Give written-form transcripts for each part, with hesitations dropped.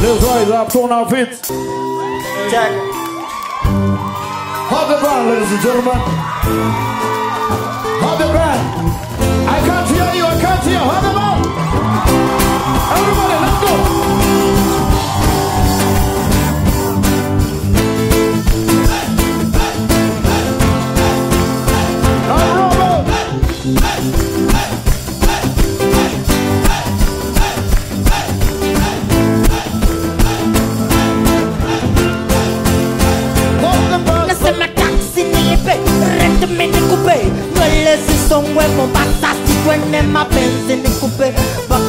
Let's rise up, turn our feet. Check. Hart the Band, ladies and gentlemen. Hart the Band. I can't hear you, I can't hear. Hart the Band. Everybody, let's go. Somewhere from Bassassi when them my pens in the coupe, back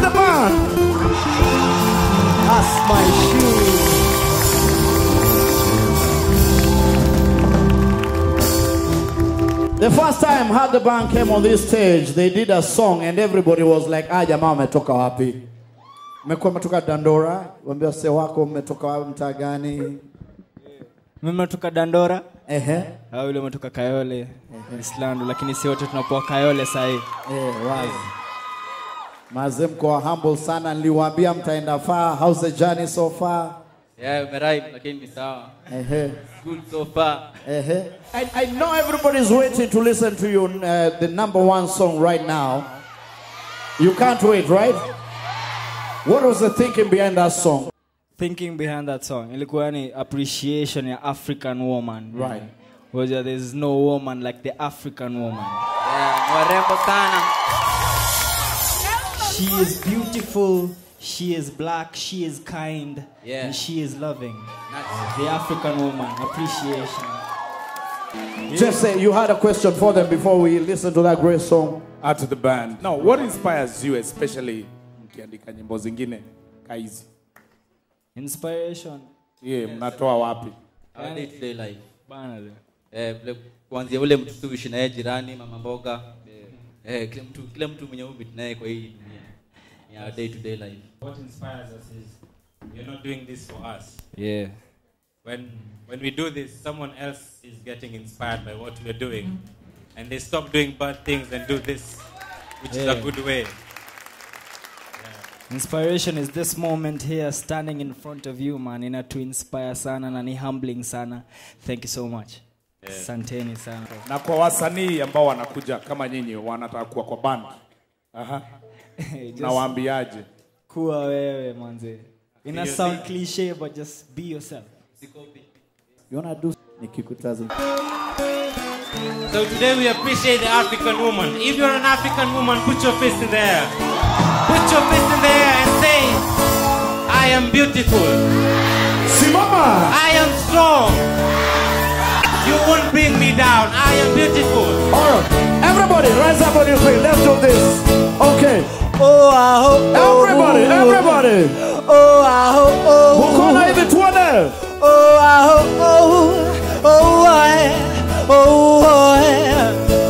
the Band. That's my shoe. The first time Hart the Band came on this stage, they did a song and everybody was like, jamaa umetoka wapi? Mmekuwa mtoka Dandora, waambie wase wako mmetoka mtaa gani? Mmetoka Dandora? Au yule umetoka Kayole, Islando, lakini si wote tunapoa Kayole sasa hivi. Wazi. Mazemko humble sana, niliwaambia mtaenda far. How's the journey so far? Yeah, umeraibu lakini ni sawa. Good so far. I know everybody's waiting to listen to you the number 1 song right now. You can't wait, right? What was the thinking behind that song? Thinking behind that song ilikuwa ni appreciation ya African woman, right? Because there's no woman like the African woman. Yeah, warembo sana. She is beautiful, she is black, she is kind, and she is loving. Nice. The African woman, appreciation. Just say, you had a question for them before we listen to that great song. Hart the Band. Now, what inspires you, especially mkiandika nyimbo zingine kaizi? Inspiration. Yeah, mnatoa wapi? Our day-to-day life. Bana le. Kuanzia ule mtutuishi na jirani, mama mboga. Kila mtu mwenye ubit naye kwa hii. Yeah, day-to-day life. What inspires us is you're not doing this for us. Yeah. When we do this, someone else is getting inspired by what we're doing, and they stop doing bad things and do this, which is a good way. Yeah. Inspiration is this moment here, standing in front of you, man. Ina to inspire sana na ni humbling sana. Thank you so much. Santeni sana. Na kwa wasanii ambao wanakuja kama nyinyi wanataka kuwa kwa band. Nawaambiaje kuwa wewe manze, ina sound cliché but just be yourself. You wanna do nikikutazama. So today we appreciate the African woman. If you're an African woman, put your fist in the air. Put your fist in the air and say, I am beautiful. Simama. I am strong. You won't bring me down. I am beautiful. Alright, everybody rise up on your feet. Let's do this. Okay. Oh, I hope. Everybody. Oh, I hope. Oh, I hope. Oh, I.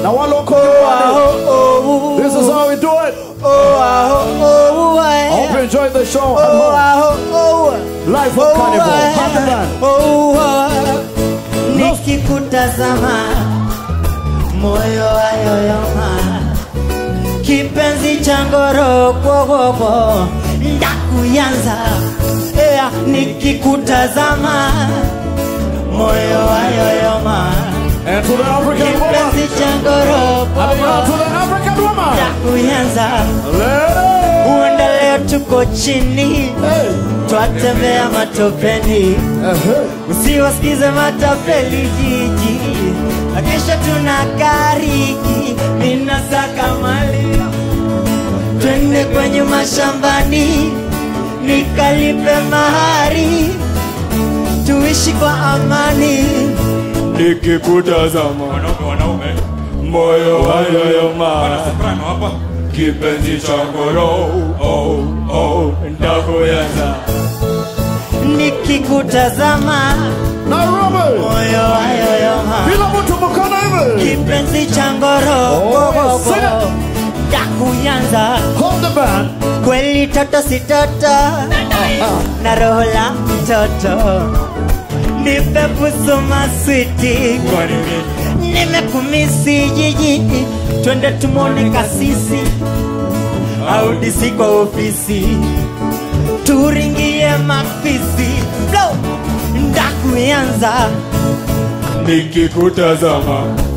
Now I look. Oh, I hope. Oh, this is how we do it. Oh, I hope. Oh, I. Hope you enjoyed the show. Oh, I hope. Oh, life of Carnival. Oh, nikikutazama moyo ayoyoma. Kipenzi changoro kwa ndakuyanza, nikikutazama moyo ayoyoma. And to the African woman. Kipenzi changoro kwa ndakuyanza. Uenda leo tuko chini, twatembea matopeni, usiwasikize matapeli jiji, kesho tunakariki, minasaka mali. Twende kwenye mashambani, nikalipe mahari, tuishi kwa amani. Nikikutazama wanaume, moyo ayoyoma. Kipenzi changu roho, ndakuyanza. nikikutazama narobe moyo ayoyoma bila mtu mkono hivi kipenzi changoroko takuyanza Hart the Band kweli tata sitata na roho la mtoto nipe kusoma switi nimekumisi jiji twende tumone kasisi au disi kwa ofisi turingie mafisi blow ndakuanza nikikutazama.